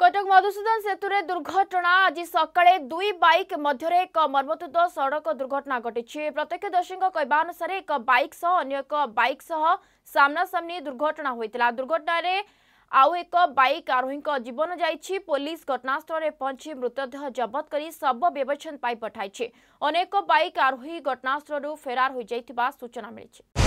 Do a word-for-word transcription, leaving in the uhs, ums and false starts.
कटक मधुसूदन सेतु रे दुर्घटना आज सकाळे दुई बाइक मध्यरे एक मर्मतुद सड़क दुर्घटना घटी। प्रत्यक्षदर्शी कहवा अनुसार एक बाइक सह अन्य एक बाइक सह सामना सामनी दुर्घटना होइतला। दुर्घटना रे आउ एक बाइक आरोही जीवन जाइछि। पुलिस घटनास्थल रे पहुंची मृतदेह जब्त करी शव व्यवस्थन पाई पठाइछि। अनेक बाइक आरोही घटनास्थल रू फेरार होई जाइथिबा सूचना मिलिछि।